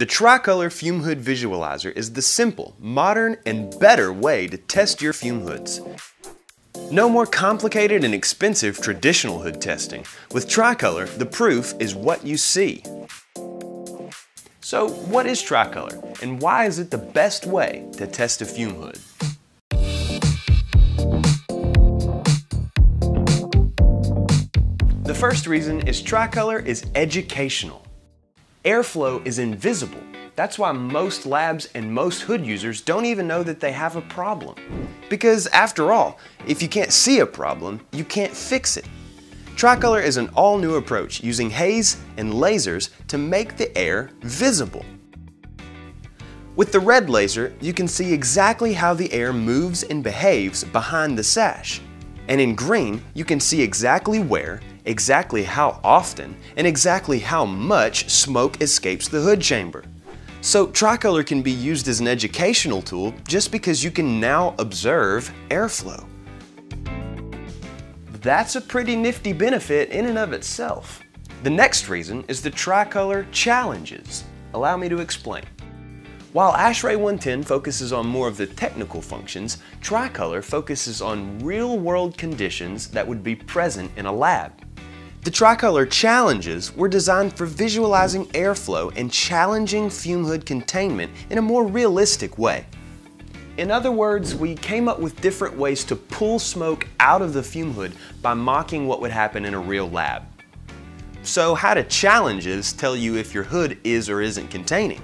The Tri-Color Fume Hood Visualizer is the simple, modern, and better way to test your fume hoods. No more complicated and expensive traditional hood testing. With Tri-Color, the proof is what you see. So what is Tri-Color, and why is it the best way to test a fume hood? The first reason is Tri-Color is educational. Airflow is invisible. That's why most labs and most hood users don't even know that they have a problem. Because after all, if you can't see a problem, you can't fix it. Tri-Color is an all-new approach using haze and lasers to make the air visible. With the red laser, you can see exactly how the air moves and behaves behind the sash. And in green, you can see exactly where, exactly how often, and exactly how much smoke escapes the hood chamber. So Tri-Color can be used as an educational tool just because you can now observe airflow. That's a pretty nifty benefit in and of itself. The next reason is the Tri-Color challenges. Allow me to explain. While ASHRAE 110 focuses on more of the technical functions, Tri-Color focuses on real-world conditions that would be present in a lab. The Tri-Color challenges were designed for visualizing airflow and challenging fume hood containment in a more realistic way. In other words, we came up with different ways to pull smoke out of the fume hood by mocking what would happen in a real lab. So how do challenges tell you if your hood is or isn't containing?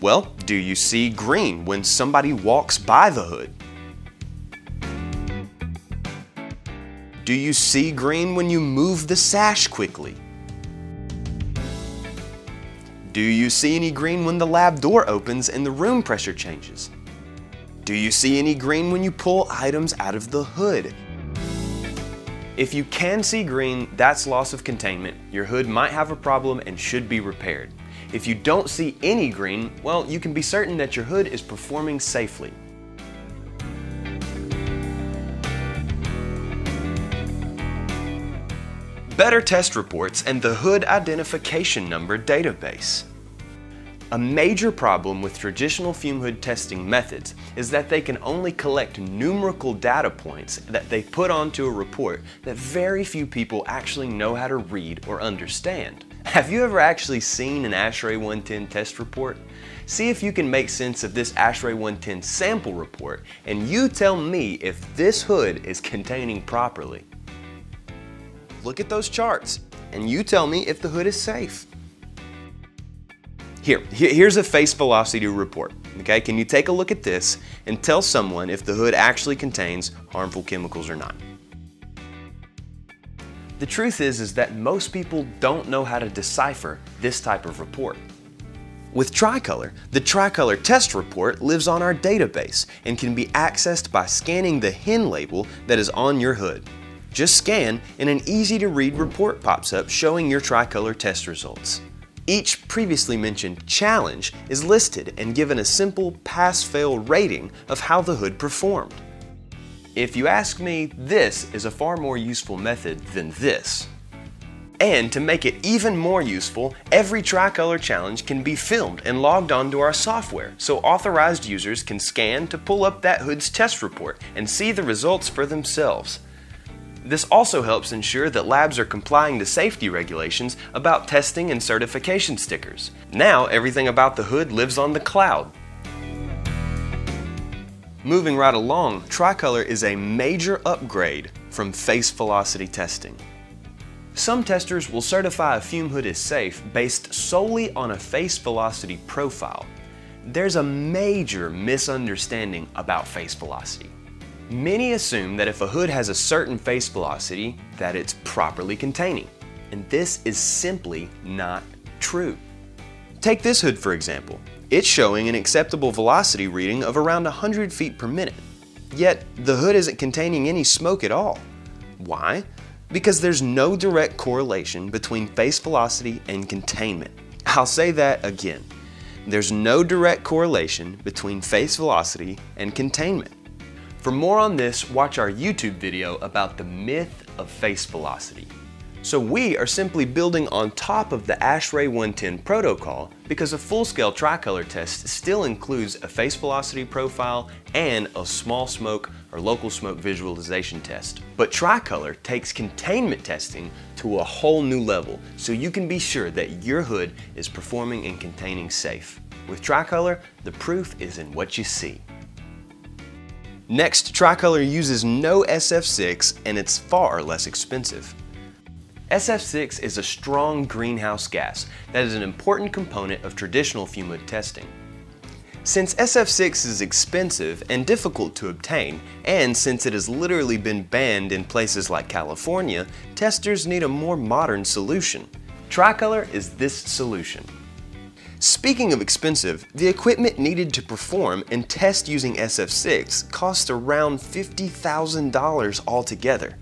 Well, do you see green when somebody walks by the hood? Do you see green when you move the sash quickly? Do you see any green when the lab door opens and the room pressure changes? Do you see any green when you pull items out of the hood? If you can see green, that's loss of containment. Your hood might have a problem and should be repaired. If you don't see any green, well, you can be certain that your hood is performing safely. Better test reports and the hood identification number database. A major problem with traditional fume hood testing methods is that they can only collect numerical data points that they put onto a report that very few people actually know how to read or understand. Have you ever actually seen an ASHRAE 110 test report? See if you can make sense of this ASHRAE 110 sample report, and you tell me if this hood is containing properly. Look at those charts, and you tell me if the hood is safe. Here's a face velocity report, okay? Can you take a look at this and tell someone if the hood actually contains harmful chemicals or not? The truth is that most people don't know how to decipher this type of report. With Tri-Color, the Tri-Color test report lives on our database and can be accessed by scanning the HIN label that is on your hood. Just scan and an easy-to-read report pops up showing your Tri-Color test results. Each previously mentioned challenge is listed and given a simple pass-fail rating of how the hood performed. If you ask me, this is a far more useful method than this. And to make it even more useful, every Tri-Color challenge can be filmed and logged onto our software, so authorized users can scan to pull up that hood's test report and see the results for themselves. This also helps ensure that labs are complying to safety regulations about testing and certification stickers. Now everything about the hood lives on the cloud. Moving right along, Tri-Color is a major upgrade from face velocity testing. Some testers will certify a fume hood is safe based solely on a face velocity profile. There's a major misunderstanding about face velocity. Many assume that if a hood has a certain face velocity, that it's properly containing, and this is simply not true. Take this hood for example. It's showing an acceptable velocity reading of around 100 feet per minute. Yet, the hood isn't containing any smoke at all. Why? Because there's no direct correlation between face velocity and containment. I'll say that again. There's no direct correlation between face velocity and containment. For more on this, watch our YouTube video about the myth of face velocity. So we are simply building on top of the ASHRAE 110 protocol because a full-scale tricolor test still includes a face velocity profile and a small smoke or local smoke visualization test. But tricolor takes containment testing to a whole new level, so you can be sure that your hood is performing and containing safe. With tricolor, the proof is in what you see. Next, tricolor uses no SF6 and it's far less expensive. SF6 is a strong greenhouse gas that is an important component of traditional fume hood testing. Since SF6 is expensive and difficult to obtain, and since it has literally been banned in places like California, testers need a more modern solution. Tricolor is this solution. Speaking of expensive, the equipment needed to perform and test using SF6 costs around $50,000 altogether.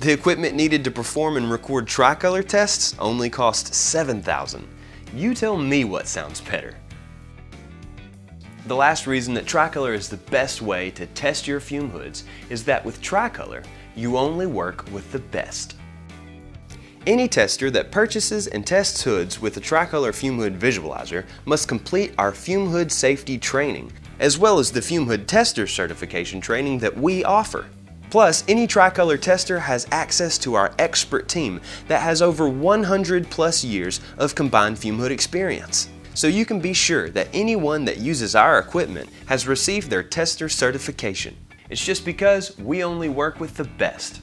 The equipment needed to perform and record tricolor tests only cost $7,000. You tell me what sounds better. The last reason that tricolor is the best way to test your fume hoods is that with tricolor, you only work with the best. Any tester that purchases and tests hoods with a Tri-Color Fume Hood Visualizer must complete our fume hood safety training, as well as the fume hood tester certification training that we offer. Plus, any tricolor tester has access to our expert team that has over 100 plus years of combined fume hood experience. So you can be sure that anyone that uses our equipment has received their tester certification. It's just because we only work with the best.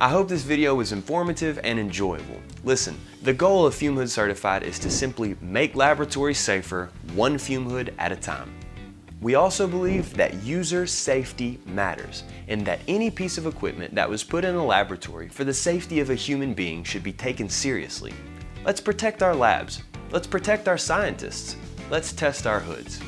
I hope this video was informative and enjoyable. Listen, the goal of Fume Hood Certified is to simply make laboratories safer, one fume hood at a time. We also believe that user safety matters, and that any piece of equipment that was put in a laboratory for the safety of a human being should be taken seriously. Let's protect our labs. Let's protect our scientists. Let's test our hoods.